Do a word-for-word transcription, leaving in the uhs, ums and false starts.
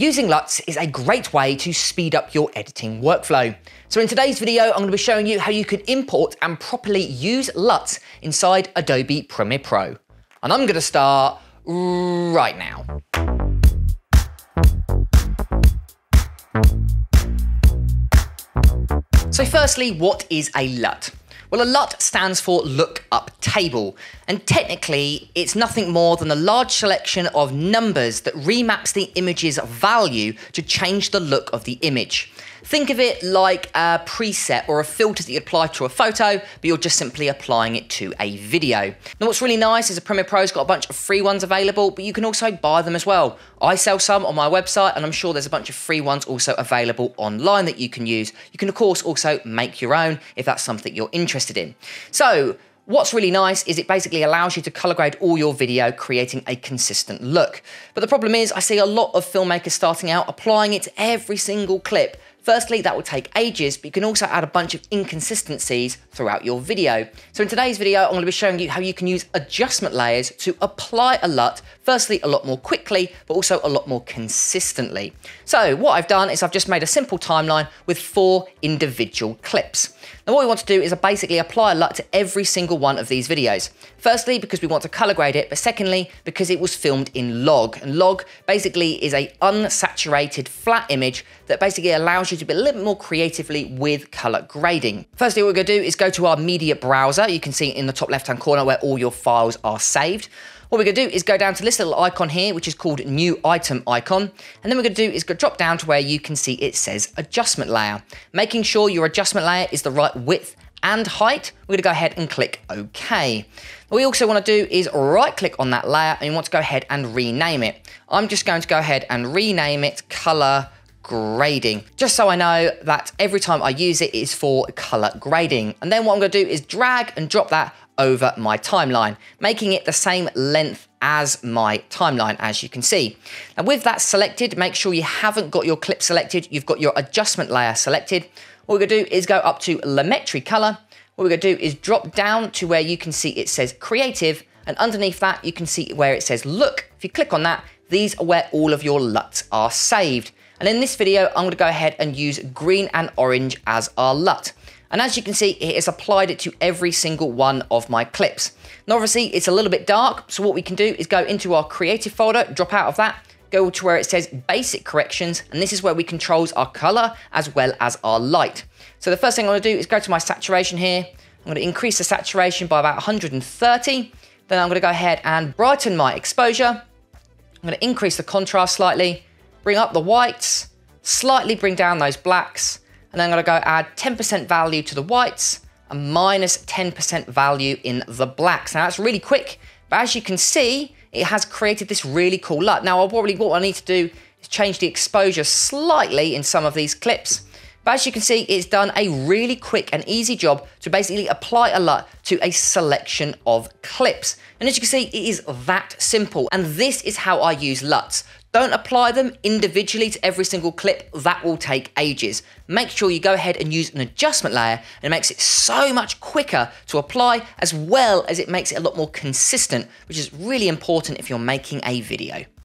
Using L U Ts is a great way to speed up your editing workflow. So in today's video, I'm going to be showing you how you can import and properly use L U Ts inside Adobe Premiere Pro. And I'm going to start right now. So firstly, what is a L U T? Well, a L U T stands for lookup table, and technically it's nothing more than a large selection of numbers that remaps the image's value to change the look of the image. Think of it like a preset or a filter that you apply to a photo, but you're just simply applying it to a video. Now what's really nice is that Premiere Pro's got a bunch of free ones available, but you can also buy them as well. I sell some on my website, and I'm sure there's a bunch of free ones also available online that you can use. You can of course also make your own if that's something you're interested in. So what's really nice is it basically allows you to color grade all your video, creating a consistent look. But the problem is I see a lot of filmmakers starting out applying it to every single clip. Firstly, that will take ages, but you can also add a bunch of inconsistencies throughout your video. So in today's video, I'm going to be showing you how you can use adjustment layers to apply a L U T, firstly a lot more quickly, but also a lot more consistently. So what I've done is I've just made a simple timeline with four individual clips. Now what we want to do is basically apply a L U T to every single one of these videos. Firstly, because we want to color grade it, but secondly, because it was filmed in log. And log basically is a unsaturated flat image that basically allows you to be a little bit more creatively with color grading. Firstly, what we're going to do is go to our media browser. You can see in the top left-hand corner where all your files are saved. What we're going to do is go down to this little icon here, which is called New Item Icon. And then we're going to do is go drop down to where you can see it says Adjustment Layer. Making sure your adjustment layer is the right width and height, we're going to go ahead and click OK. What we also want to do is right click on that layer and you want to go ahead and rename it. I'm just going to go ahead and rename it Color Grading, just so I know that every time I use it, it is for color grading. And then what I'm going to do is drag and drop that over my timeline, making it the same length as my timeline, as you can see. Now with that selected, make sure you haven't got your clip selected, you've got your adjustment layer selected. What we're going to do is go up to Lumetri Color. What we're going to do is drop down to where you can see it says Creative, and underneath that you can see where it says Look. If you click on that, these are where all of your L U Ts are saved. And in this video, I'm going to go ahead and use green and orange as our L U T. And as you can see, it has applied it to every single one of my clips. Now, obviously, it's a little bit dark. So what we can do is go into our creative folder, drop out of that, go to where it says basic corrections. And this is where we controls our color as well as our light. So the first thing I'm going to do is go to my saturation here. I'm going to increase the saturation by about one hundred thirty. Then I'm going to go ahead and brighten my exposure. I'm going to increase the contrast slightly. Bring up the whites, slightly bring down those blacks, and then I'm going to go add ten percent value to the whites and minus ten percent value in the blacks. Now that's really quick, but as you can see, it has created this really cool L U T. Now probably what I need to do is change the exposure slightly in some of these clips. But as you can see, it's done a really quick and easy job to basically apply a L U T to a selection of clips. And as you can see, it is that simple. And this is how I use L U Ts. Don't apply them individually to every single clip. That will take ages. Make sure you go ahead and use an adjustment layer, and it makes it so much quicker to apply, as well as it makes it a lot more consistent, which is really important if you're making a video.